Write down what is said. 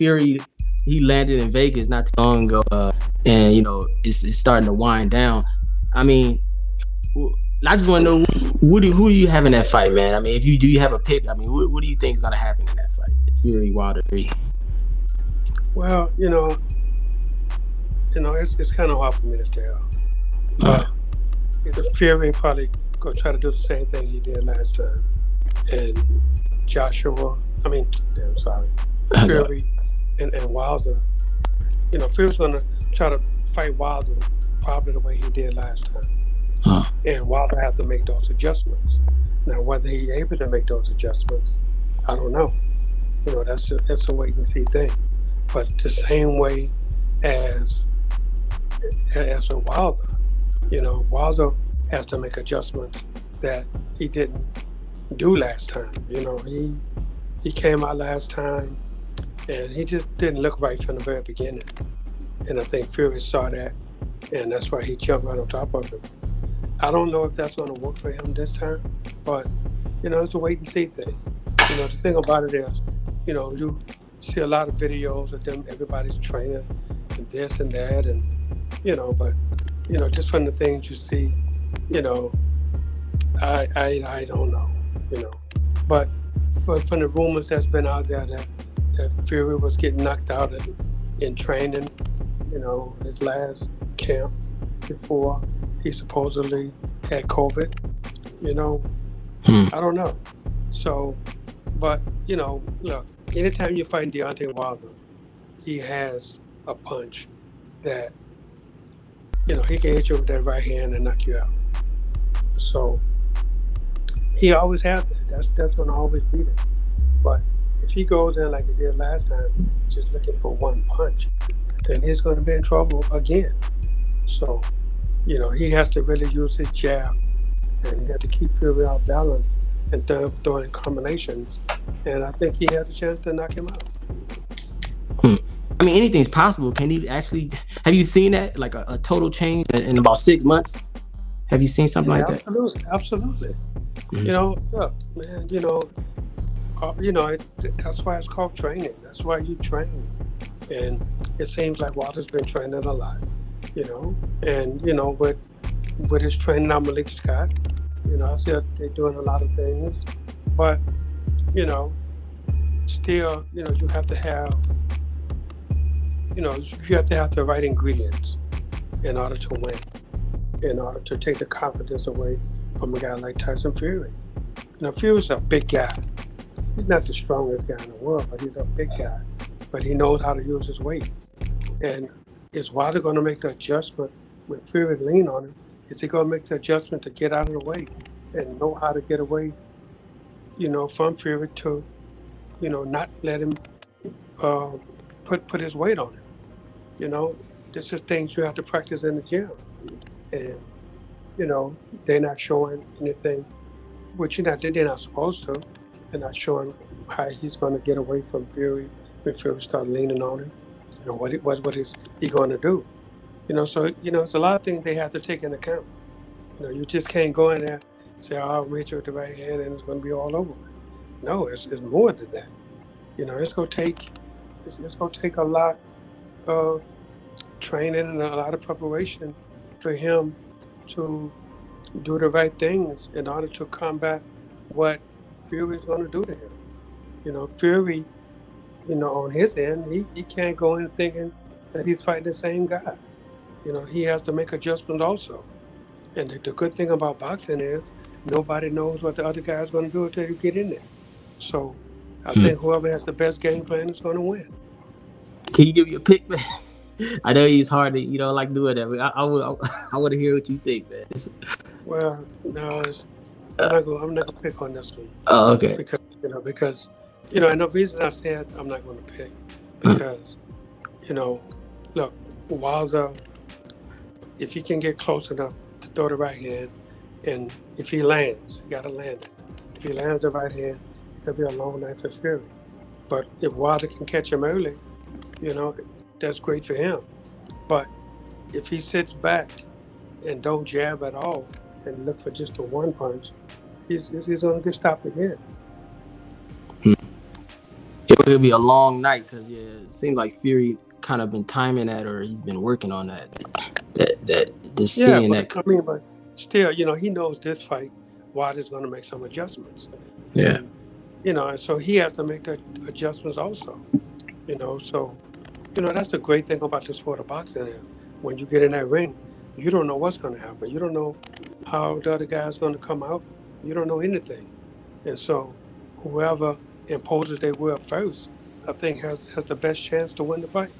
Fury, he landed in Vegas not too long ago, and you know it's starting to wind down. I mean, I just want to know who are you having in that fight, man? I mean, if you do, you have a pick. I mean, what do you think is going to happen in that fight, Fury Wilder 3? Well, you know, it's kind of hard for me to tell. Fury probably gonna try to do the same thing he did last time, and Fury and Wilder. You know, Fury's gonna try to fight Wilder probably the way he did last time. And Wilder have to make those adjustments. Now, whether he's able to make those adjustments, I don't know. You know, that's a wait and see thing. But the same way as a Wilder, you know, Wilder has to make adjustments that he didn't do last time. You know, he came out last time and he just didn't look right from the very beginning. And I think Fury saw that, and that's why he jumped right on top of him. I don't know if that's going to work for him this time, but, you know, it's a wait and see thing. You know, the thing about it is, you know, you see a lot of videos of them, everybody's training and this and that, and, you know, but, you know, just from the things you see, you know, I don't know, you know. But from the rumors that's been out there that Fury was getting knocked out in training, you know, his last camp before he supposedly had COVID, you know. I don't know. So, but, you know, look, anytime you fight Deontay Wilder, he has a punch that, you know, he can hit you with that right hand and knock you out. So, he always has that. That's going to always be there. But if he goes in like he did last time, just looking for one punch, then he's going to be in trouble again. So, you know, he has to really use his jab, and he has to keep Fury off balance and throwing combinations. And I think he has a chance to knock him out. I mean, anything's possible. Can he actually? Have you seen that, like a total change in about 6 months? Have you seen something like that? Absolutely, absolutely. You know, look, man. You know, that's why it's called training. That's why you train. And it seems like Wilder's been training a lot. You know, and you know, with his training on Malik Scott, you know, I see they're doing a lot of things, but you know, still, you know, you have to have the right ingredients in order to win, in order to take the confidence away from a guy like Tyson Fury. Now, Fury's a big guy. He's not the strongest guy in the world, but he's a big guy. But he knows how to use his weight. And is Wilder going to make the adjustment when Fury lean on him? Is he going to make the adjustment to get out of the way and know how to get away, you know, from Fury to, you know, not let him put his weight on him? You know, this is things you have to practice in the gym. And, you know, they're not showing anything, which they're not supposed to. They're not showing how he's going to get away from Fury when Fury starts leaning on him. You know, what is he going to do? You know, so, you know, it's a lot of things they have to take into account. You know, you just can't go in there and say, oh, I'll reach with the right hand and it's going to be all over. No, it's more than that. You know, it's going to take a lot of training and a lot of preparation for him to do the right things in order to combat what Fury is going to do to him. You know, Fury, you know, on his end, he can't go in thinking that he's fighting the same guy. You know, he has to make adjustments also. And the good thing about boxing is nobody knows what the other guy is going to do until you get in there. So I think whoever has the best game plan is going to win. Can you give me a pick, man? I know he's hard to, you know, like doing that, but I want to hear what you think, man. Well, no, I'm not going to pick on this one. Oh, okay. Because and the reason I said I'm not going to pick, because, you know, look, Wilder, if he can get close enough to throw the right hand, and if he lands, you got to land it. If he lands the right hand, it'll be a long night for Fury. But if Wilder can catch him early, you know, that's great for him. But if he sits back and don't jab at all and look for just a one punch, he's going to get stopped again. It'll be a long night because it seems like Fury kind of been timing that, or he's been working on that. I mean, but still, you know, he knows this fight. Wilder's going to make some adjustments. Yeah. And, you know, and so he has to make the adjustments also. You know, so you know that's the great thing about the sport of boxing. When you get in that ring, you don't know what's going to happen. You don't know how the other guy's going to come out. You don't know anything. And so whoever imposes their will first, I think has the best chance to win the fight.